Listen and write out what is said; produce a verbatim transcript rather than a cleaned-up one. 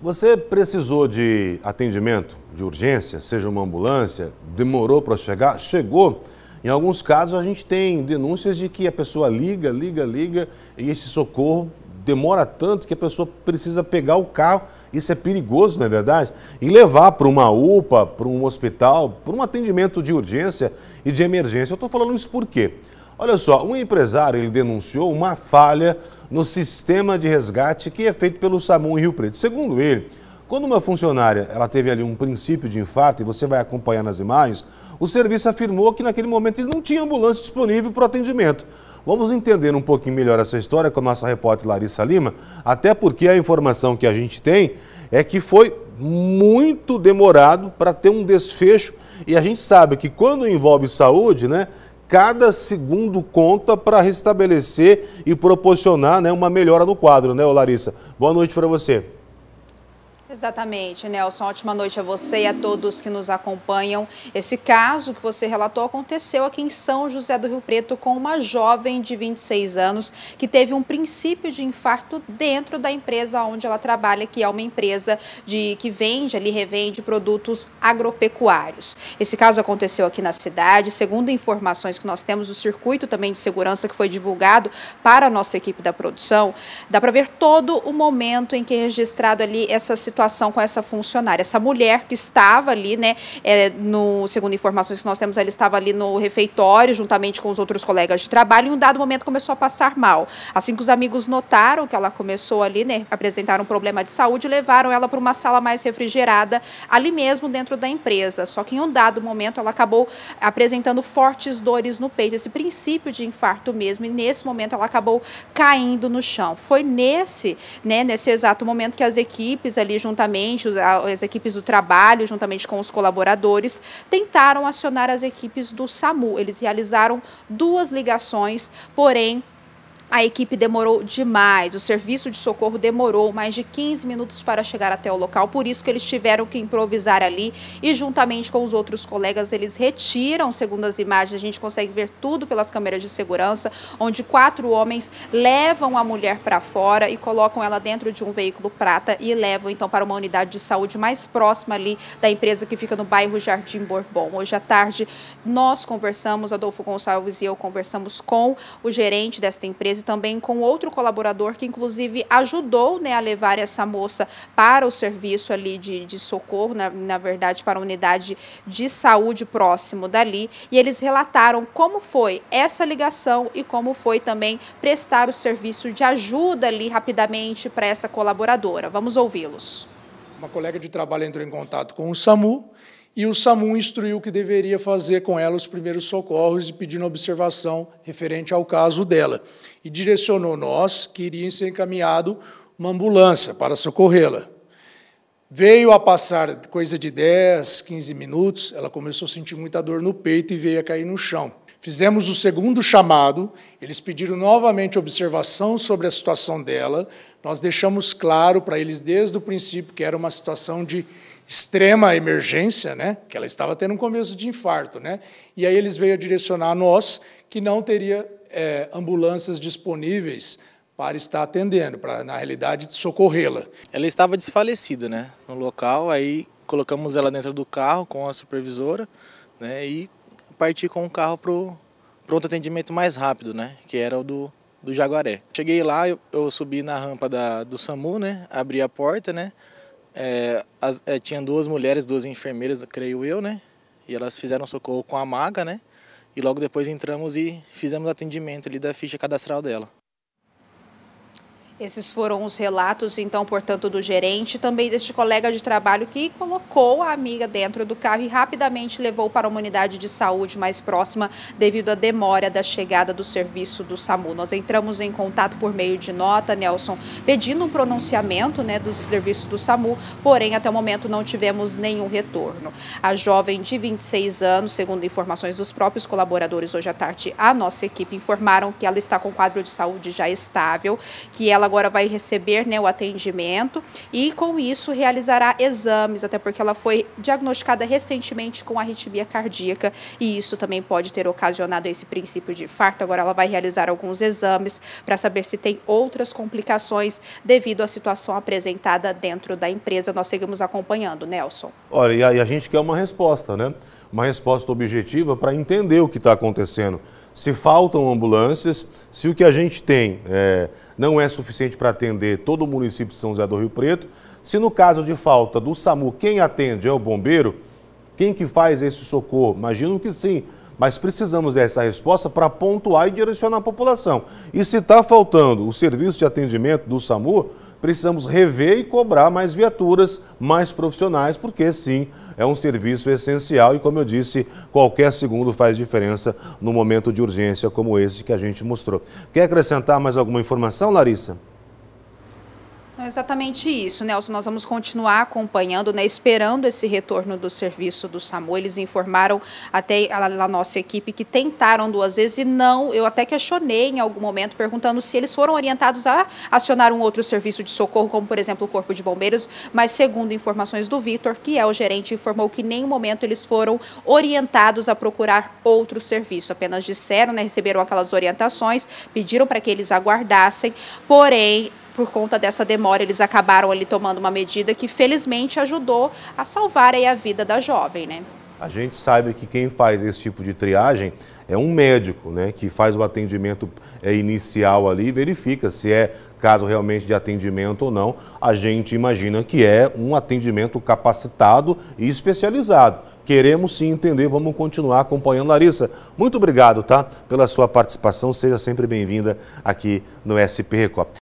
Você precisou de atendimento, de urgência, seja uma ambulância, demorou para chegar, chegou. Em alguns casos a gente tem denúncias de que a pessoa liga, liga, liga e esse socorro demora tanto que a pessoa precisa pegar o carro. Isso é perigoso, não é verdade? E levar para uma U P A, para um hospital, para um atendimento de urgência e de emergência. Eu estou falando isso por quê? Olha só, um empresário ele denunciou uma falha no sistema de resgate que é feito pelo SAMU em Rio Preto. Segundo ele, quando uma funcionária ela teve ali um princípio de infarto, e você vai acompanhar nas imagens, o serviço afirmou que naquele momento ele não tinha ambulância disponível para o atendimento. Vamos entender um pouquinho melhor essa história com a nossa repórter Larissa Lima, até porque a informação que a gente tem é que foi muito demorado para ter um desfecho, e a gente sabe que quando envolve saúde, né? Cada segundo conta para restabelecer e proporcionar, né, uma melhora no quadro, né, Larissa? Boa noite para você. Exatamente, Nelson. Ótima noite a você e a todos que nos acompanham. Esse caso que você relatou aconteceu aqui em São José do Rio Preto com uma jovem de vinte e seis anos que teve um princípio de infarto dentro da empresa onde ela trabalha, que é uma empresa de, que vende, ali revende produtos agropecuários. Esse caso aconteceu aqui na cidade. Segundo informações que nós temos, o circuito também de segurança que foi divulgado para a nossa equipe da produção, dá para ver todo o momento em que é registrado ali essa situação com essa funcionária, essa mulher que estava ali, né, é, no, segundo informações que nós temos, ela estava ali no refeitório, juntamente com os outros colegas de trabalho, e em um dado momento começou a passar mal. Assim que os amigos notaram que ela começou ali, né, apresentaram um problema de saúde, levaram ela para uma sala mais refrigerada, ali mesmo dentro da empresa. Só que em um dado momento ela acabou apresentando fortes dores no peito, esse princípio de infarto mesmo, e nesse momento ela acabou caindo no chão. Foi nesse, né, nesse exato momento que as equipes ali, juntamente, as equipes do trabalho, juntamente com os colaboradores, tentaram acionar as equipes do SAMU. Eles realizaram duas ligações, porém, a equipe demorou demais, o serviço de socorro demorou mais de quinze minutos para chegar até o local, por isso que eles tiveram que improvisar ali e juntamente com os outros colegas eles retiram, segundo as imagens, a gente consegue ver tudo pelas câmeras de segurança, onde quatro homens levam a mulher para fora e colocam ela dentro de um veículo prata e levam então para uma unidade de saúde mais próxima ali da empresa que fica no bairro Jardim Bourbon. Hoje à tarde nós conversamos, Adolfo Gonçalves e eu conversamos com o gerente desta empresa, e também com outro colaborador que inclusive ajudou, né, a levar essa moça para o serviço ali de, de socorro, na, na verdade para a unidade de saúde próximo dali, e eles relataram como foi essa ligação e como foi também prestar o serviço de ajuda ali rapidamente para essa colaboradora. Vamos ouvi-los. Uma colega de trabalho entrou em contato com o SAMU e o SAMU instruiu que deveria fazer com ela os primeiros socorros e pedindo observação referente ao caso dela. E direcionou nós que iria ser encaminhado uma ambulância para socorrê-la. Veio a passar coisa de dez, quinze minutos, ela começou a sentir muita dor no peito e veio a cair no chão. Fizemos o segundo chamado, eles pediram novamente observação sobre a situação dela. Nós deixamos claro para eles desde o princípio que era uma situação de extrema emergência, né? Que ela estava tendo um começo de infarto, né? E aí eles veio a direcionar a nós que não teria é, ambulâncias disponíveis para estar atendendo, para, na realidade, socorrê-la. Ela estava desfalecida, né? No local, aí colocamos ela dentro do carro com a supervisora, né? E parti com o carro para o pronto atendimento mais rápido, né? Que era o do, do Jaguaré. Cheguei lá, eu, eu subi na rampa da, do SAMU, né? Abri a porta, né? É, as, é, tinha duas mulheres, duas enfermeiras, creio eu, né? E elas fizeram socorro com a maga, né? E logo depois entramos e fizemos o atendimento ali da ficha cadastral dela. Esses foram os relatos, então, portanto, do gerente, também deste colega de trabalho que colocou a amiga dentro do carro e rapidamente levou para uma unidade de saúde mais próxima devido à demora da chegada do serviço do SAMU. Nós entramos em contato por meio de nota, Nelson, pedindo um pronunciamento, né, do serviço do SAMU, porém, até o momento não tivemos nenhum retorno. A jovem de vinte e seis anos, segundo informações dos próprios colaboradores hoje à tarde, a nossa equipe informaram que ela está com um quadro de saúde já estável, que ela agora vai receber, né, o atendimento e com isso realizará exames, até porque ela foi diagnosticada recentemente com arritmia cardíaca e isso também pode ter ocasionado esse princípio de infarto. Agora ela vai realizar alguns exames para saber se tem outras complicações devido à situação apresentada dentro da empresa. Nós seguimos acompanhando, Nelson. Olha, e aí a gente quer uma resposta, né? Uma resposta objetiva para entender o que está acontecendo. Se faltam ambulâncias, se o que a gente tem é, não é suficiente para atender todo o município de São José do Rio Preto, se no caso de falta do SAMU, quem atende é o bombeiro, quem que faz esse socorro? Imagino que sim, mas precisamos dessa resposta para pontuar e direcionar a população. E se está faltando o serviço de atendimento do SAMU, precisamos rever e cobrar mais viaturas, mais profissionais, porque sim, é um serviço essencial e, como eu disse, qualquer segundo faz diferença no momento de urgência como esse que a gente mostrou. Quer acrescentar mais alguma informação, Larissa? É exatamente isso, Nelson. Nós vamos continuar acompanhando, né, esperando esse retorno do serviço do SAMU. Eles informaram até a, a nossa equipe que tentaram duas vezes e não, eu até questionei em algum momento, perguntando se eles foram orientados a acionar um outro serviço de socorro, como, por exemplo, o Corpo de Bombeiros, mas segundo informações do Vitor, que é o gerente, informou que em nenhum momento eles foram orientados a procurar outro serviço. Apenas disseram, né, receberam aquelas orientações, pediram para que eles aguardassem, porém, por conta dessa demora, eles acabaram ali tomando uma medida que, felizmente, ajudou a salvar aí a vida da jovem, né? A gente sabe que quem faz esse tipo de triagem é um médico, né, que faz o atendimento é, inicial ali, verifica se é caso realmente de atendimento ou não. A gente imagina que é um atendimento capacitado e especializado. Queremos sim entender, vamos continuar acompanhando. Larissa, muito obrigado, tá, pela sua participação. Seja sempre bem-vinda aqui no S P Record.